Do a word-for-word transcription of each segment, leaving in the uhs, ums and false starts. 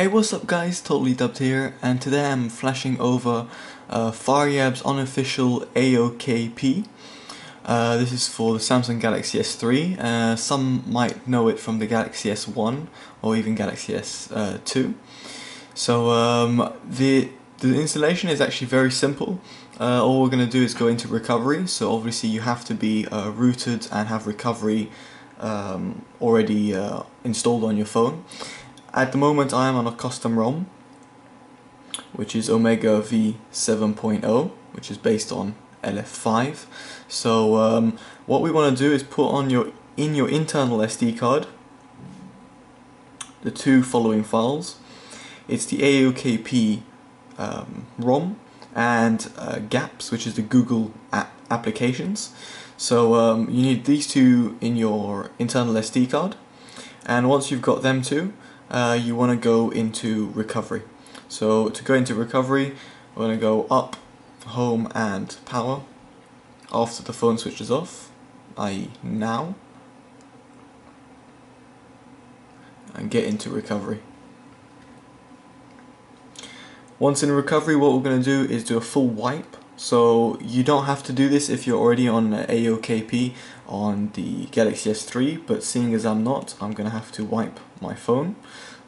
Hey, what's up guys, Totally Dubbed here, and today I'm flashing over uh, Faryab's unofficial A O K P. Uh, this is for the Samsung Galaxy S three. Uh, some might know it from the Galaxy S one or even Galaxy S two. Uh, so um, the, the installation is actually very simple. Uh, all we're going to do is go into recovery, so obviously you have to be uh, rooted and have recovery um, already uh, installed on your phone. At the moment I am on a custom ROM, which is Omega V seven point oh, which is based on L F five. So um, what we want to do is put on your in your internal S D card the two following files. It's the A O K P um, ROM and uh, GApps, which is the Google app applications. So um, you need these two in your internal S D card, and once you've got them two, Uh, you want to go into recovery. So to go into recovery, we're going to go up, home and power after the phone switches off, that is now, and get into recovery. Once in recovery, what we're going to do is do a full wipe. So you don't have to do this if you're already on A O K P on the Galaxy S three, but seeing as I'm not, I'm going to have to wipe my phone.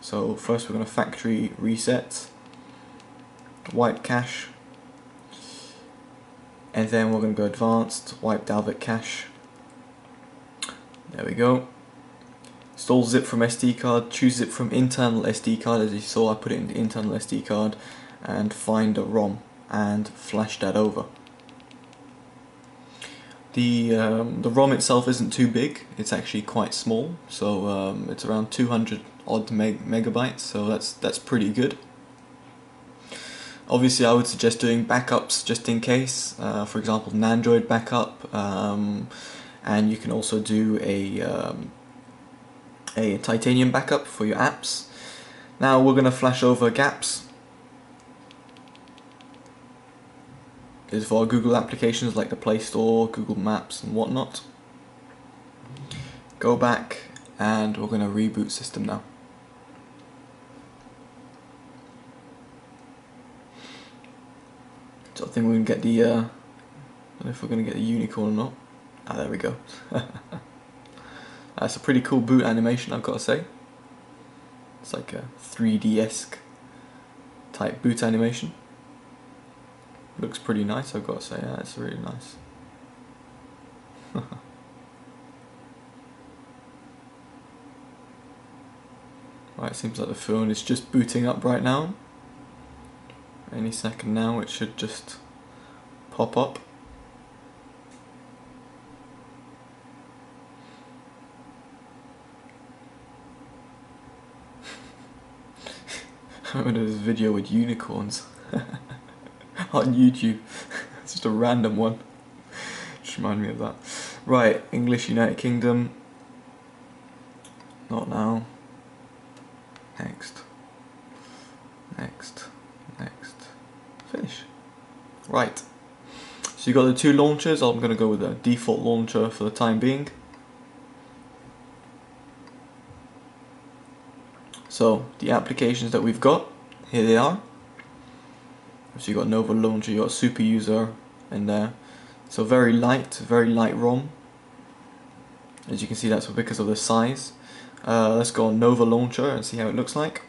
So first we're going to factory reset, wipe cache, and then we're going to go advanced, wipe Dalvik cache. There we go. Install zip from S D card, choose zip from internal S D card. As you saw, I put it in the internal S D card, and find a ROM and flash that over. The um, the ROM itself isn't too big, it's actually quite small, so um, it's around two hundred odd megabytes, so that's that's pretty good. Obviously I would suggest doing backups just in case, uh, for example an Android backup, um, and you can also do a, um, a titanium backup for your apps. Now we're going to flash over GApps. Is for our Google applications like the Play Store, Google Maps and whatnot. Go back, and we're going to reboot system now. So I think we're going to get the, uh, I don't know if we're going to get the unicorn or not. Ah, there we go. That's a pretty cool boot animation, I've got to say. It's like a three D-esque type boot animation. Looks pretty nice, I've got to say. Yeah, it's really nice. Right, seems like the phone is just booting up right now. Any second now it should just pop up. I remember this video with unicorns. On YouTube. It's just a random one. Just remind me of that. Right, English, United Kingdom. Not now. Next. Next. Next. Finish. Right. So you got the two launchers. I'm going to go with the default launcher for the time being. So the applications that we've got, here they are. So you got Nova Launcher, you got Super User in there. So very light, very light ROM. As you can see, that's because of the size. Uh, let's go on Nova Launcher and see how it looks like.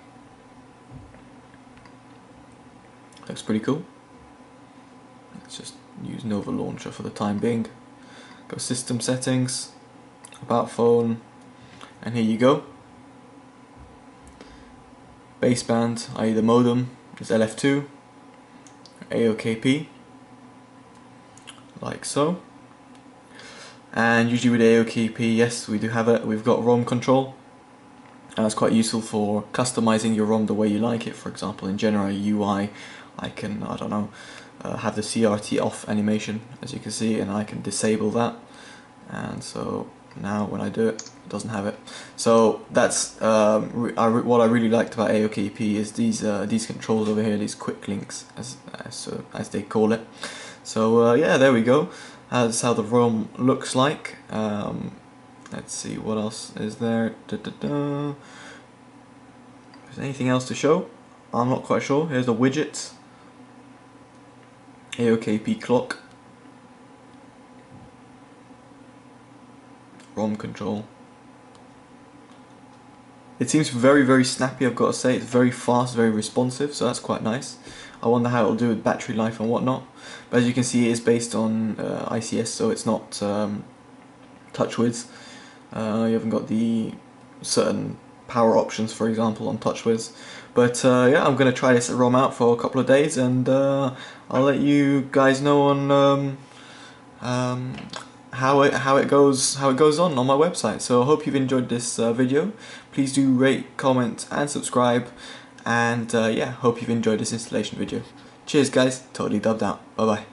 Looks pretty cool. Let's just use Nova Launcher for the time being. Go System Settings, About Phone, and here you go. Baseband, that is the modem, is L F two. A O K P, like so. And usually with A O K P, yes, we do have it. We've got ROM control. Uh, it's quite useful for customizing your ROM the way you like it. For example, in general U I, I can, I don't know, uh, have the C R T off animation, as you can see, and I can disable that. And so now when I do it, it doesn't have it. So that's um, I re what I really liked about A O K P is these uh, these controls over here, these quick links as as, uh, as they call it. So uh, yeah, there we go. That's how the ROM looks like. Um, let's see what else is there. Da, da, da. If there's anything else to show, I'm not quite sure. Here's the widgets. A O K P clock. ROM control. It seems very, very snappy, I've got to say. It's very fast, very responsive, so that's quite nice. I wonder how it'll do with battery life and whatnot. But as you can see, it is based on uh, I C S, so it's not um, touchwiz. Uh, you haven't got the certain power options, for example, on touchwiz. But uh, yeah, I'm going to try this ROM out for a couple of days, and uh, I'll let you guys know on um, um, how it how it goes how it goes on on my website. So I hope you've enjoyed this uh, video. Please do rate, comment, and subscribe. And uh, yeah, hope you've enjoyed this installation video. Cheers, guys. Totally dubbed out. Bye bye.